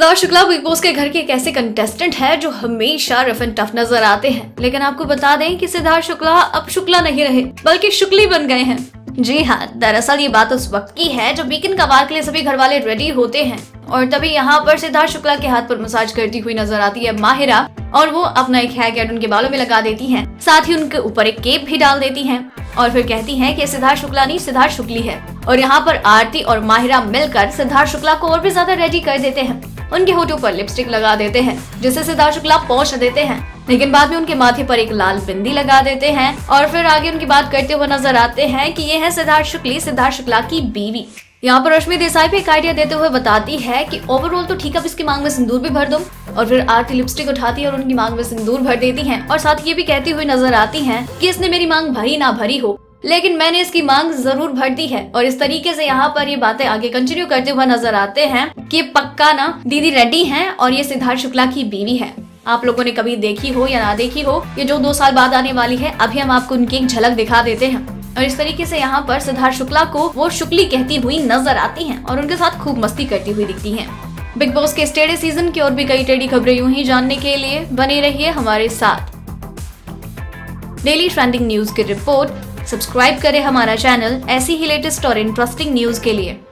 Siddharth Shukla big boss के घर के एक ऐसे कंटेस्टेंट हैं जो हमेशा रफ एंड टफ नजर आते हैं, लेकिन आपको बता दें कि सिद्धार्थ शुक्ला अब शुक्ला नहीं रहे बल्कि शुक्ली बन गए हैं। जी हाँ, दरअसल ये बात उस वक्त की है जब वीकेंड कवार के लिए सभी घर वाले रेडी होते हैं और तभी यहाँ पर सिद्धार्थ शुक्ला के हाथ पर मसाज करती हुई नजर आती है माहिरा, और वो अपना एक हेयर कट उनके बालों में लगा देती है, साथ ही उनके ऊपर एक केप भी डाल देती है और फिर कहती हैं कि सिद्धार्थ शुक्ला नहीं सिद्धार्थ शुक्ली है। और यहाँ पर आरती और माहिरा मिलकर सिद्धार्थ शुक्ला को और भी ज्यादा रेडी कर देते हैं, उनके होठों पर लिपस्टिक लगा देते हैं जिससे सिद्धार्थ शुक्ला पोंछ देते हैं, लेकिन बाद में उनके माथे पर एक लाल बिंदी लगा देते हैं और फिर आगे उनकी बात करते हुए नजर आते हैं कि ये है सिद्धार्थ शुक्ली, सिद्धार्थ शुक्ला की बीवी। यहाँ पर रश्मि देसाई भी एक आइडिया देते हुए बताती है कि ओवरऑल तो ठीक है, अब इसकी मांग में सिंदूर भी भर दो, और फिर आरती लिपस्टिक उठाती है और उनकी मांग में सिंदूर भर देती हैं और साथ ये भी कहती हुई नजर आती हैं कि इसने मेरी मांग भरी ना भरी हो, लेकिन मैंने इसकी मांग जरूर भर दी है। और इस तरीके से यहाँ पर ये बातें आगे कंटिन्यू करते हुए नजर आते हैं कि पक्का ना दीदी रेड्डी है और ये सिद्धार्थ शुक्ला की बीवी है। आप लोगों ने कभी देखी हो या ना देखी हो, ये जो 2 साल बाद आने वाली है, अभी हम आपको उनकी एक झलक दिखा देते हैं। और इस तरीके से यहाँ पर सिद्धार्थ शुक्ला को वो शुक्ली कहती हुई नजर आती हैं और उनके साथ खूब मस्ती करती हुई दिखती हैं। बिग बॉस के टेढ़े सीजन की और भी कई टेढ़ी खबरें यूं ही जानने के लिए बने रहिए हमारे साथ। डेली ट्रेंडिंग न्यूज की रिपोर्ट, सब्सक्राइब करें हमारा चैनल ऐसी ही लेटेस्ट और इंटरेस्टिंग न्यूज के लिए।